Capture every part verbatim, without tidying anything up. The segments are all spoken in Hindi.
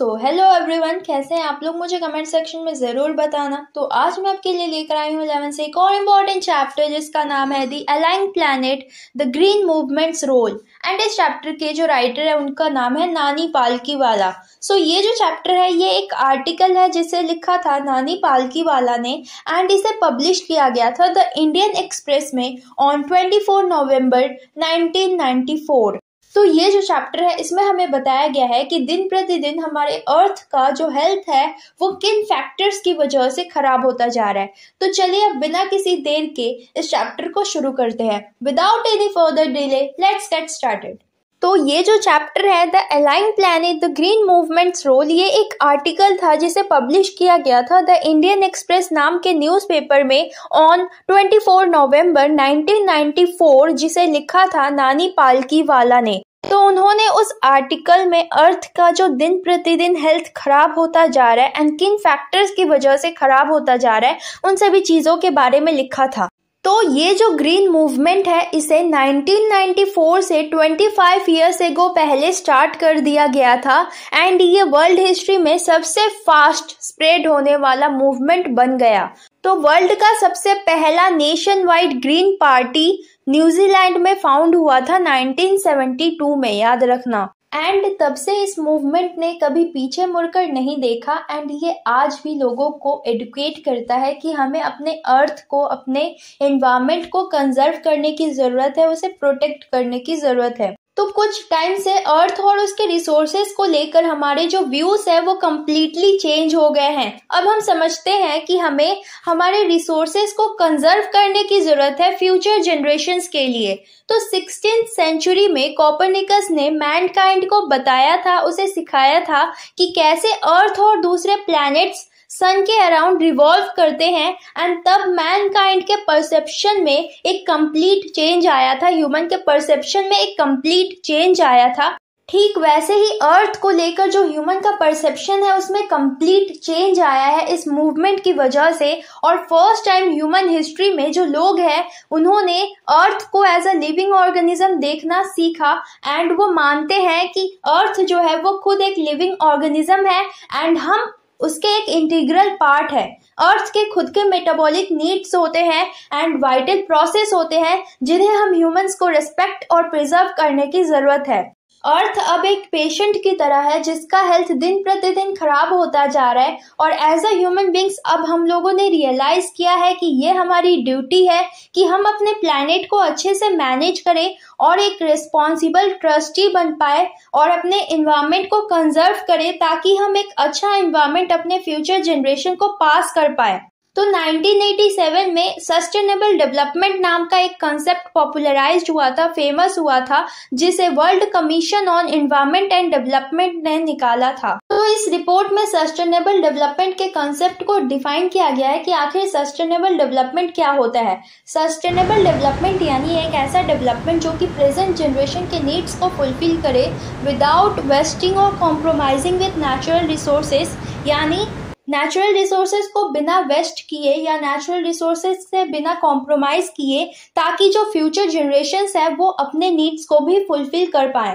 सो हेलो एवरीवन, कैसे हैं आप लोग? मुझे कमेंट सेक्शन में ज़रूर बताना। तो आज मैं आपके लिए लेकर आई हूँ इलेवन से एक और इम्पॉर्टेंट चैप्टर जिसका नाम है the ailing planet the green movement's role. And इस चैप्टर के जो राइटर है उनका नाम है नानी पालकीवाला। सो so, ये जो चैप्टर है ये एक आर्टिकल है जिसे लिखा था नानी पालकीवाला ने एंड इसे पब्लिश किया गया था द इंडियन एक्सप्रेस में ऑन चौबीस नवंबर नाइनटीन नाइन्टी फोर। तो ये जो चैप्टर है इसमें हमें बताया गया है कि दिन प्रतिदिन हमारे अर्थ का जो हेल्थ है वो किन फैक्टर्स की वजह से खराब होता जा रहा है। तो चलिए अब बिना किसी देर के इस चैप्टर को शुरू करते हैं। Without any further delay let's get started. तो ये जो चैप्टर है the ailing planet the green movement's role, ये एक आर्टिकल था जिसे पब्लिश किया गया था द इंडियन एक्सप्रेस नाम के न्यूज़पेपर में ऑन चौबीस नवंबर नाइनटीन नाइन्टी फोर, जिसे लिखा था नानी पालकीवाला ने। तो उन्होंने उस आर्टिकल में अर्थ का जो दिन प्रतिदिन हेल्थ खराब होता जा रहा है एंड किन फैक्टर्स की वजह से खराब होता जा रहा है उन सभी चीज़ों के बारे में लिखा था। तो ये जो ग्रीन मूवमेंट है इसे नाइनटीन नाइन्टी फोर से पच्चीस इयर्स एगो पहले स्टार्ट कर दिया गया था एंड ये वर्ल्ड हिस्ट्री में सबसे फास्ट स्प्रेड होने वाला मूवमेंट बन गया। तो वर्ल्ड का सबसे पहला nation wide green party New Zealand में फाउंड हुआ था नाइनटीन सेवेंटी टू में, याद रखना। एंड तब से इस मूवमेंट ने कभी पीछे मुड़कर नहीं देखा एंड ये आज भी लोगों को एडुकेट करता है कि हमें अपने अर्थ को, अपने एनवायरनमेंट को कंजर्व करने की ज़रूरत है, उसे प्रोटेक्ट करने की ज़रूरत है। तो कुछ टाइम से अर्थ और उसके रिसोर्सेज को लेकर हमारे जो व्यूज है वो कम्प्लीटली चेंज हो गए हैं। अब हम समझते हैं कि हमें हमारे रिसोर्सेज को कंजर्व करने की जरूरत है फ्यूचर जनरेशंस के लिए। तो सिक्सटीन्थ सेंचुरी में कॉपरनिकस ने मैनकाइंड को बताया था, उसे सिखाया था कि कैसे अर्थ और दूसरे प्लैनेट्स सन के अराउंड रिवॉल्व करते हैं एंड तब मैनकाइंड के परसेप्शन में एक कंप्लीट चेंज आया था, ह्यूमन के परसेप्शन में एक कंप्लीट चेंज आया था। ठीक वैसे ही अर्थ को लेकर जो ह्यूमन का परसेप्शन है उसमें कंप्लीट चेंज आया है इस मूवमेंट की वजह से। और फर्स्ट टाइम ह्यूमन हिस्ट्री में जो लोग हैं उन्होंने अर्थ को एज अ लिविंग ऑर्गेनिज्म देखना सीखा एंड वो मानते हैं कि अर्थ जो है वो खुद एक लिविंग ऑर्गेनिज्म है एंड हम उसके एक इंटीग्रल पार्ट है। अर्थ के खुद के मेटाबॉलिक नीड्स होते हैं एंड वाइटल प्रोसेस होते हैं जिन्हें हम ह्यूमंस को रेस्पेक्ट और प्रिजर्व करने की जरूरत है। अर्थ अब एक पेशेंट की तरह है जिसका हेल्थ दिन प्रतिदिन खराब होता जा रहा है और एज अ ह्यूमन बींग्स अब हम लोगों ने रियलाइज किया है कि ये हमारी ड्यूटी है कि हम अपने प्लैनेट को अच्छे से मैनेज करें और एक रिस्पॉन्सिबल ट्रस्टी बन पाए और अपने एनवायरनमेंट को कंजर्व करें ताकि हम एक अच्छा एनवायरनमेंट अपने फ्यूचर जनरेशन को पास कर पाए। तो नाइनटीन एटी सेवन में सस्टेनेबल डेवलपमेंट नाम का एक कंसेप्ट पॉपुलराइज्ड हुआ था, फेमस हुआ था, जिसे World Commission on Environment and Development ने निकाला था। तो इस रिपोर्ट में सस्टेनेबल डेवलपमेंट के कंसेप्ट को डिफाइन किया गया है कि आखिर सस्टेनेबल डेवलपमेंट क्या होता है। सस्टेनेबल डेवलपमेंट यानी एक ऐसा डेवलपमेंट जो कि प्रेजेंट जनरेशन के नीड्स को फुलफिल करे विदाउट वेस्टिंग और कॉम्प्रोमाइजिंग विद नेचुरल रिसोर्सेज, यानी नेचुरल रिसोर्सेज को बिना वेस्ट किए या नेचुरल रिसोर्सेज से बिना कॉम्प्रोमाइज किए, ताकि जो फ्यूचर जनरेशन्स है वो अपने नीड्स को भी फुलफिल कर पाए।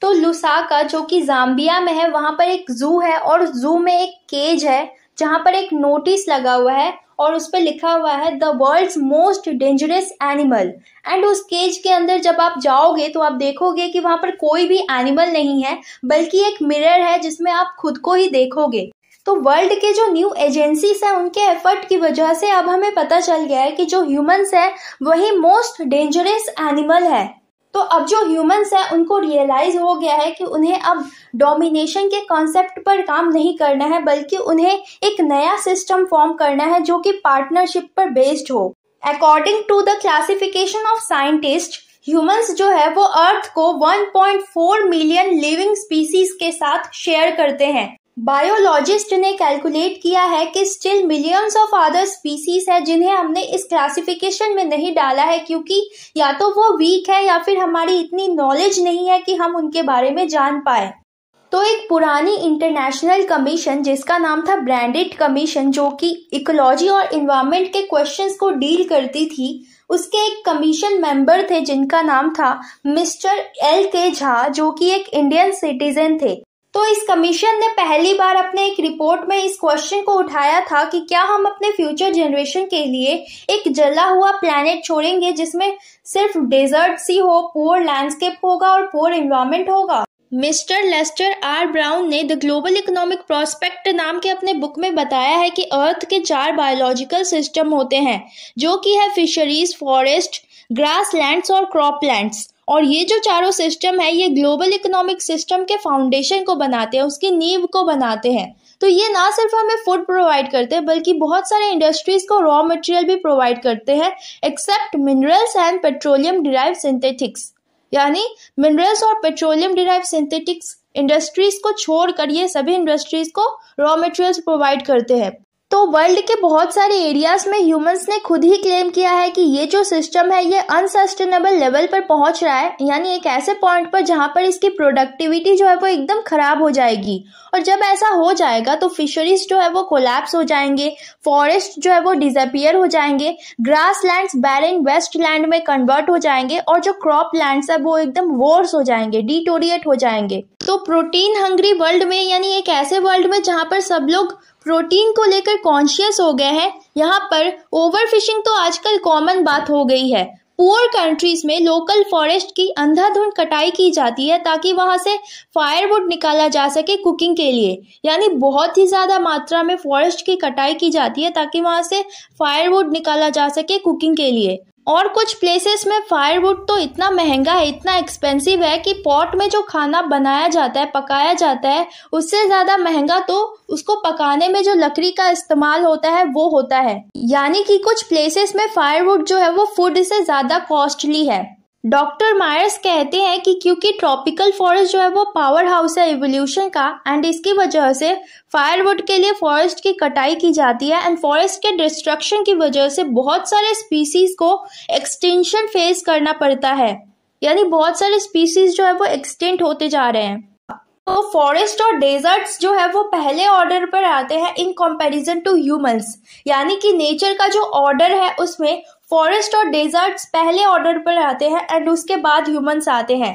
तो लुसाका जो कि जाम्बिया में है वहाँ पर एक जू है और जू में एक केज है जहाँ पर एक नोटिस लगा हुआ है और उस पर लिखा हुआ है the world's most dangerous animal. And उस केज के अंदर जब आप जाओगे तो आप देखोगे कि वहाँ पर कोई भी एनिमल नहीं है बल्कि एक मिरर है जिसमें आप खुद को ही देखोगे। तो वर्ल्ड के जो न्यू एजेंसीज हैं उनके एफर्ट की वजह से अब हमें पता चल गया है कि जो ह्यूमंस है वही मोस्ट डेंजरस एनिमल है। तो अब जो ह्यूमंस है उनको रियलाइज हो गया है कि उन्हें अब डोमिनेशन के कॉन्सेप्ट पर काम नहीं करना है बल्कि उन्हें एक नया सिस्टम फॉर्म करना है जो कि पार्टनरशिप पर बेस्ड हो। According to the classification of scientist, humans जो है वो अर्थ को one point four million living species के साथ शेयर करते हैं। बायोलॉजिस्ट ने कैलकुलेट किया है कि still millions of other species है जिन्हें हमने इस क्लासिफिकेशन में नहीं डाला है क्योंकि या तो वो वीक है या फिर हमारी इतनी नॉलेज नहीं है कि हम उनके बारे में जान पाए। तो एक पुरानी इंटरनेशनल कमीशन जिसका नाम था ब्रैंडेड कमीशन, जो कि इकोलॉजी और एनवायरनमेंट के क्वेश्चंस को डील करती थी, उसके एक कमीशन मेंबर थे जिनका नाम था मिस्टर एल के झा, जो कि एक इंडियन सिटीजन थे। तो इस कमीशन ने पहली बार अपने एक रिपोर्ट में इस क्वेश्चन को उठाया था कि क्या हम अपने फ्यूचर जनरेशन के लिए एक जला हुआ प्लैनेट छोड़ेंगे जिसमें सिर्फ डेजर्ट सी हो, पुअर लैंडस्केप होगा और पुअर एनवायरमेंट होगा। मिस्टर लेस्टर आर ब्राउन ने द ग्लोबल इकोनॉमिक प्रॉस्पेक्ट नाम के अपने बुक में बताया है कि अर्थ के चार बायोलॉजिकल सिस्टम होते हैं जो कि है फिशरीज, फॉरेस्ट, ग्रासलैंड्स और क्रॉपलैंड्स, और ये जो चारों सिस्टम है ये ग्लोबल इकोनॉमिक सिस्टम के फाउंडेशन को बनाते हैं, उसकी नींव को बनाते हैं। तो ये ना सिर्फ हमें फूड प्रोवाइड करते हैं बल्कि बहुत सारे इंडस्ट्रीज को रॉ मटेरियल भी प्रोवाइड करते हैं, except minerals and petroleum derive synthetics. यानी मिनरल्स और पेट्रोलियम डिराइव सिंथेटिक्स इंडस्ट्रीज को छोड़कर ये सभी इंडस्ट्रीज को रॉ मटेरियल्स प्रोवाइड करते हैं। तो वर्ल्ड के बहुत सारे एरियाज में ह्यूमंस ने खुद ही क्लेम किया है कि ये जो सिस्टम है ये अनसस्टेनेबल लेवल पर पहुंच रहा है, यानी एक ऐसे पॉइंट पर जहां पर इसकी प्रोडक्टिविटी जो है वो एकदम खराब हो जाएगी। और जब ऐसा हो जाएगा तो फिशरीज जो है वो कोलैप्स हो जाएंगे, फॉरेस्ट जो है वो डिसअपियर हो जाएंगे, ग्रासलैंड्स बैरन वेस्टलैंड में कन्वर्ट हो जाएंगे और जो क्रॉपलैंड्स है वो एकदम वोर्स हो जाएंगे, डिटोरिएट हो जाएंगे। तो प्रोटीन हंग्री वर्ल्ड में, यानी एक ऐसे वर्ल्ड में जहाँ पर सब लोग प्रोटीन को लेकर कॉन्शियस हो गए हैं, यहाँ पर ओवरफिशिंग तो आजकल कॉमन बात हो गई है। पुअर कंट्रीज में लोकल फॉरेस्ट की अंधाधुंध कटाई की जाती है ताकि वहाँ से फायरवुड निकाला जा सके कुकिंग के लिए, यानी बहुत ही ज़्यादा मात्रा में फॉरेस्ट की कटाई की जाती है ताकि वहाँ से फायरवुड निकाला जा सके कुकिंग के लिए। और कुछ प्लेसेस में फायरवुड तो इतना महंगा है, इतना एक्सपेंसिव है कि पॉट में जो खाना बनाया जाता है, पकाया जाता है, उससे ज़्यादा महंगा तो उसको पकाने में जो लकड़ी का इस्तेमाल होता है वो होता है। यानी कि कुछ प्लेसेस में फायरवुड जो है वो फूड से ज़्यादा कॉस्टली है। डॉक्टर मायर्स कहते हैं कि क्योंकि ट्रॉपिकल फॉरेस्ट जो है वो पावर हाउस है इवोल्यूशन का, एंड इसकी वजह से फायरवुड के लिए फॉरेस्ट की कटाई की जाती है, एंड फॉरेस्ट के डिस्ट्रक्शन की वजह से बहुत सारे स्पीसीज को एक्सटिंक्शन फेस करना पड़ता है, यानी बहुत सारे स्पीसीज जो है वो एक्सटिंक्ट होते जा रहे हैं। तो फॉरेस्ट और डेजर्ट्स जो है वो पहले ऑर्डर पर आते हैं इन कंपैरिजन टू ह्यूमंस, यानी कि नेचर का जो ऑर्डर है उसमें फॉरेस्ट और डेजर्ट्स पहले ऑर्डर पर आते हैं एंड उसके बाद ह्यूमंस आते हैं।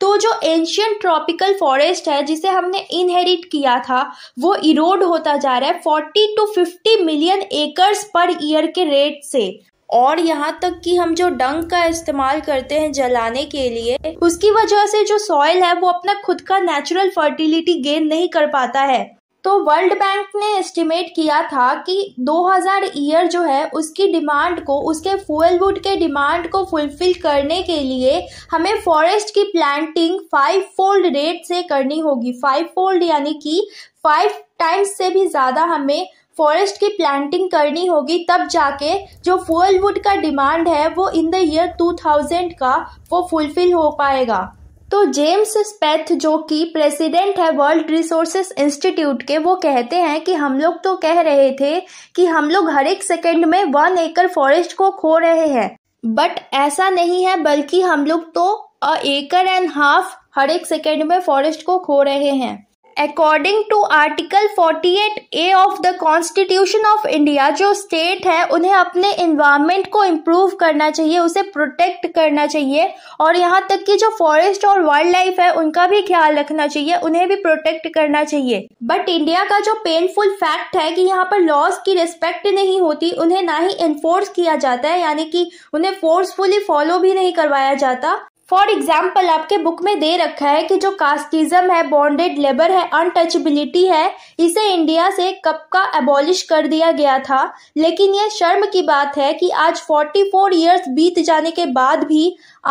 तो जो एंशियंट ट्रॉपिकल फॉरेस्ट है जिसे हमने इनहेरिट किया था वो इरोड होता जा रहा है चालीस टू पचास मिलियन एकर्स पर ईयर के रेट से, और यहाँ तक कि हम जो डंग का इस्तेमाल करते हैं जलाने के लिए उसकी वजह से जो सॉइल है वो अपना खुद का नेचुरल फर्टिलिटी गेन नहीं कर पाता है। तो वर्ल्ड बैंक ने एस्टिमेट किया था कि दो हज़ार ईयर जो है उसकी डिमांड को, उसके फ्यूलवुड के डिमांड को फुलफिल करने के लिए हमें फॉरेस्ट की प्लांटिंग फाइव फोल्ड रेट से करनी होगी। फाइव फोल्ड यानी कि फाइव टाइम्स से भी ज़्यादा हमें फॉरेस्ट की प्लांटिंग करनी होगी, तब जाके जो फ्यूलवुड का डिमांड है वो in the year two thousand का वो फुलफिल हो पाएगा। तो जेम्स स्पेथ जो कि प्रेसिडेंट है वर्ल्ड रिसोर्सेस इंस्टीट्यूट के, वो कहते हैं कि हम लोग तो कह रहे थे कि हम लोग हर एक सेकेंड में वन एकड़ फॉरेस्ट को खो रहे हैं, बट ऐसा नहीं है, बल्कि हम लोग तो अ एकड़ एंड हाफ हर एक सेकेंड में फॉरेस्ट को खो रहे हैं। According to article forty eight A of the constitution of India, जो स्टेट है उन्हें अपने इन्वायरमेंट को इम्प्रूव करना चाहिए, उसे प्रोटेक्ट करना चाहिए, और यहाँ तक कि जो फॉरेस्ट और वाइल्ड लाइफ है उनका भी ख्याल रखना चाहिए, उन्हें भी प्रोटेक्ट करना चाहिए। बट इंडिया का जो पेनफुल फैक्ट है कि यहाँ पर लॉज की रिस्पेक्ट नहीं होती, उन्हें ना ही एनफोर्स किया जाता है, यानी कि उन्हें फोर्सफुली फॉलो भी नहीं करवाया जाता। फॉर एग्जाम्पल आपके बुक में दे रखा है कि जो कास्टिज्म है, बॉन्डेड लेबर है, अनटचेबिलिटी है, इसे इंडिया से कब का एबॉलिश कर दिया गया था, लेकिन ये शर्म की बात है कि आज चौवालीस इयर्स बीत जाने के बाद भी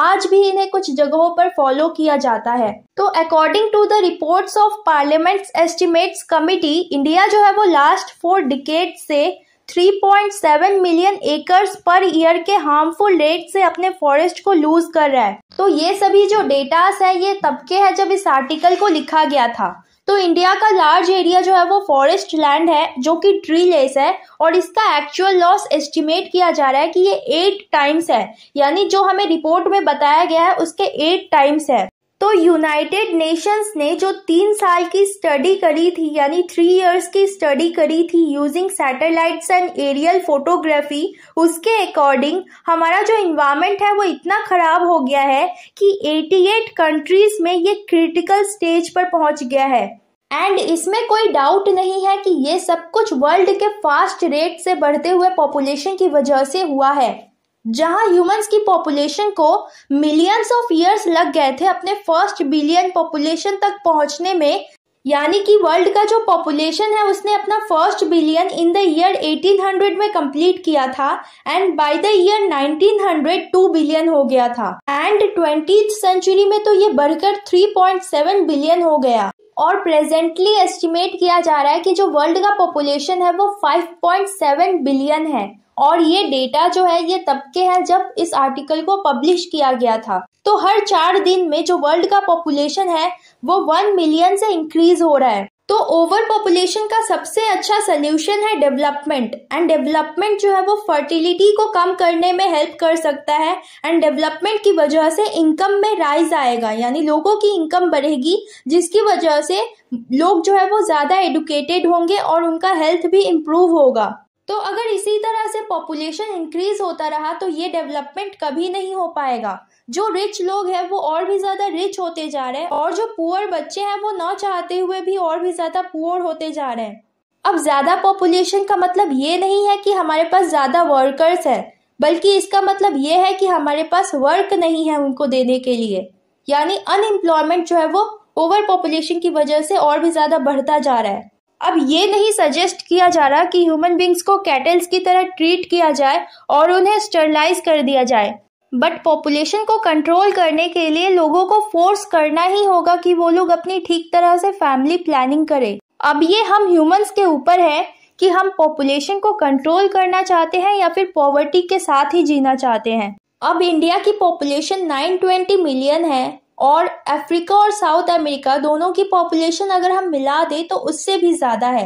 आज भी इन्हें कुछ जगहों पर फॉलो किया जाता है। तो according to the reports of parliament's estimates committee, India जो है वो लास्ट फोर डिकेड से three point seven million acres per year के हार्मफुल रेट से अपने फॉरेस्ट को लूज कर रहा है। तो ये सभी जो डेटास है ये तब के है जब इस आर्टिकल को लिखा गया था। तो इंडिया का लार्ज एरिया जो है वो फॉरेस्ट लैंड है जो कि ट्री लेस है, और इसका एक्चुअल लॉस एस्टिमेट किया जा रहा है कि ये एट टाइम्स है, यानी जो हमें रिपोर्ट में बताया गया है उसके एट टाइम्स है। तो यूनाइटेड नेशंस ने जो तीन साल की स्टडी करी थी, यानी थ्री इयर्स की स्टडी करी थी using satellites and aerial photography, उसके अकॉर्डिंग हमारा जो इन्वायरमेंट है वो इतना खराब हो गया है कि अठासी कंट्रीज में ये क्रिटिकल स्टेज पर पहुंच गया है। एंड इसमें कोई डाउट नहीं है कि ये सब कुछ वर्ल्ड के फास्ट रेट से बढ़ते हुए पॉपुलेशन की वजह से हुआ है, जहां ह्यूमंस की पॉपुलेशन को मिलियंस ऑफ इयर्स लग गए थे अपने फर्स्ट बिलियन पॉपुलेशन तक पहुंचने में। यानी कि वर्ल्ड का जो पॉपुलेशन है उसने अपना first billion in the year eighteen hundred में कंप्लीट किया था and by the year nineteen hundred two billion हो गया था एंड ट्वेंटीथ सेंचुरी में तो ये बढ़कर थ्री पॉइंट सेवन बिलियन हो गया। और प्रेजेंटली एस्टिमेट किया जा रहा है कि जो वर्ल्ड का पॉपुलेशन है वो फाइव पॉइंट सेवन बिलियन है और ये डेटा जो है ये तब के है जब इस आर्टिकल को पब्लिश किया गया था। तो हर चार दिन में जो वर्ल्ड का पॉपुलेशन है वो वन मिलियन से इंक्रीज हो रहा है। तो ओवर पॉपुलेशन का सबसे अच्छा सोल्यूशन है डेवलपमेंट, एंड डेवलपमेंट जो है वो फर्टिलिटी को कम करने में हेल्प कर सकता है एंड डेवलपमेंट की वजह से इनकम में राइज आएगा, यानी लोगों की इनकम बढ़ेगी जिसकी वजह से लोग जो है वो ज्यादा एडुकेटेड होंगे और उनका हेल्थ भी इम्प्रूव होगा। तो अगर इसी तरह से पॉपुलेशन इंक्रीज होता रहा तो ये डेवलपमेंट कभी नहीं हो पाएगा। जो रिच लोग हैं वो और भी ज्यादा रिच होते जा रहे हैं और जो पुअर बच्चे हैं वो ना चाहते हुए भी और भी ज्यादा पुअर होते जा रहे हैं। अब ज्यादा पॉपुलेशन का मतलब ये नहीं है कि हमारे पास ज्यादा वर्कर्स है, बल्कि इसका मतलब ये है कि हमारे पास वर्क नहीं है उनको देने के लिए, यानी अनएम्प्लॉयमेंट जो है वो ओवर पॉपुलेशन की वजह से और भी ज्यादा बढ़ता जा रहा है। अब ये नहीं सजेस्ट किया जा रहा कि ह्यूमन बींग्स को कैटल्स की तरह ट्रीट किया जाए और उन्हें स्टरलाइज कर दिया जाए, बट पॉपुलेशन को कंट्रोल करने के लिए लोगों को फोर्स करना ही होगा कि वो लोग अपनी ठीक तरह से फैमिली प्लानिंग करें। अब ये हम ह्यूमंस के ऊपर है कि हम पॉपुलेशन को कंट्रोल करना चाहते हैं या फिर पॉवर्टी के साथ ही जीना चाहते हैं। अब इंडिया की पॉपुलेशन नाइन ट्वेंटी मिलियन है और अफ्रीका और साउथ अमेरिका दोनों की पॉपुलेशन अगर हम मिला दें तो उससे भी ज्यादा है।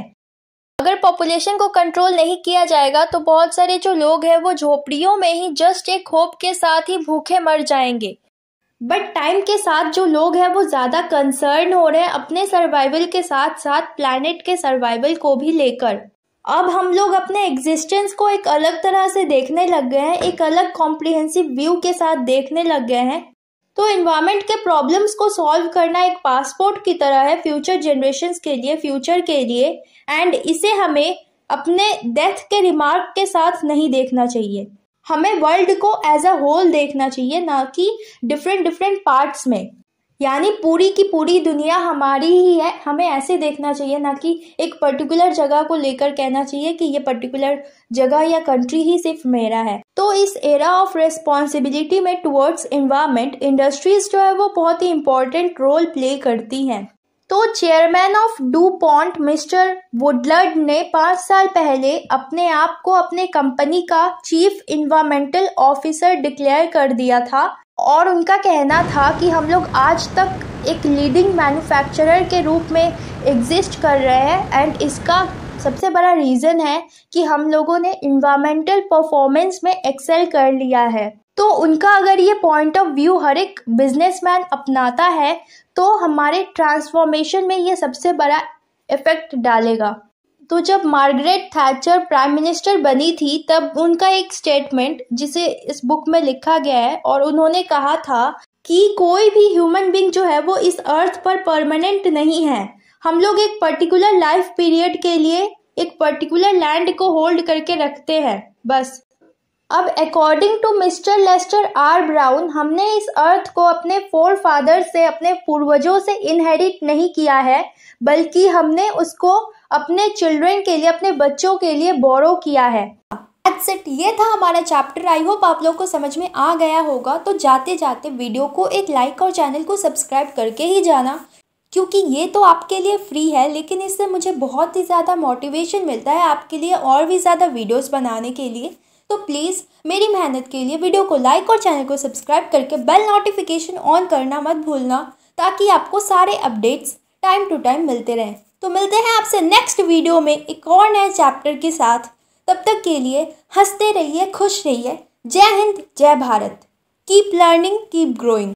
अगर पॉपुलेशन को कंट्रोल नहीं किया जाएगा तो बहुत सारे जो लोग हैं वो झोपड़ियों में ही जस्ट एक होप के साथ ही भूखे मर जाएंगे। बट टाइम के साथ जो लोग हैं वो ज्यादा कंसर्न हो रहे हैं अपने सर्वाइवल के साथ साथ प्लैनेट के सर्वाइवल को भी लेकर। अब हम लोग अपने एग्जिस्टेंस को एक अलग तरह से देखने लग गए हैं, एक अलग कॉम्प्रिहेंसिव व्यू के साथ देखने लग गए हैं। तो एनवायरमेंट के प्रॉब्लम्स को सॉल्व करना एक पासपोर्ट की तरह है फ्यूचर जनरेशंस के लिए, फ्यूचर के लिए, एंड इसे हमें अपने डेथ के रिमार्क के साथ नहीं देखना चाहिए। हमें वर्ल्ड को एज अ होल देखना चाहिए, ना कि डिफरेंट डिफरेंट पार्ट्स में। यानी पूरी की पूरी दुनिया हमारी ही है, हमें ऐसे देखना चाहिए, ना कि एक पर्टिकुलर जगह को लेकर कहना चाहिए कि ये पर्टिकुलर जगह या कंट्री ही सिर्फ मेरा है। तो इस एरा ऑफ रेस्पॉन्सिबिलिटी में टुवर्ड्स एनवायरमेंट इंडस्ट्रीज जो है वो बहुत ही इम्पोर्टेंट रोल प्ले करती हैं। तो chairman of DuPont mister Woolard ने पाँच साल पहले अपने आप को अपने कंपनी का चीफ एनवायरमेंटल ऑफिसर डिक्लेयर कर दिया था और उनका कहना था कि हम लोग आज तक एक लीडिंग मैन्युफैक्चरर के रूप में एग्जिस्ट कर रहे हैं एंड इसका सबसे बड़ा रीज़न है कि हम लोगों ने इन्वायरमेंटल परफॉर्मेंस में एक्सेल कर लिया है। तो उनका अगर ये पॉइंट ऑफ व्यू हर एक बिजनेसमैन अपनाता है तो हमारे ट्रांसफॉर्मेशन में ये सबसे बड़ा इफेक्ट डालेगा। तो जब मार्गरेट थैचर प्राइम मिनिस्टर बनी थी तब उनका एक स्टेटमेंट जिसे इस बुक में लिखा गया है और उन्होंने कहा था कि कोई भी ह्यूमन बीइंग जो है वो इस अर्थ पर परमानेंट नहीं है। हम लोग एक पर्टिकुलर लाइफ पीरियड के लिए एक पर्टिकुलर लैंड को होल्ड करके रखते हैं, बस। अब according to mister Lester R Brown, हमने इस अर्थ को अपने फोर फादर्स से, अपने पूर्वजों से इनहेरिट नहीं किया है, बल्कि हमने उसको अपने चिल्ड्रन के लिए, अपने बच्चों के लिए बोरो किया है। दैट्स इट, ये था हमारा चैप्टर। आई होप आप लोग को समझ में आ गया होगा। तो जाते जाते वीडियो को एक लाइक और चैनल को सब्सक्राइब करके ही जाना, क्योंकि ये तो आपके लिए फ्री है, लेकिन इससे मुझे बहुत ही ज़्यादा मोटिवेशन मिलता है आपके लिए और भी ज़्यादा वीडियोज़ बनाने के लिए। तो प्लीज़ मेरी मेहनत के लिए वीडियो को लाइक और चैनल को सब्सक्राइब करके बेल नोटिफिकेशन ऑन करना मत भूलना, ताकि आपको सारे अपडेट्स टाइम टू टाइम मिलते रहें। तो मिलते हैं आपसे नेक्स्ट वीडियो में एक और नए चैप्टर के साथ। तब तक के लिए हंसते रहिए, खुश रहिए। जय हिंद, जय Bharat. Keep learning, keep growing.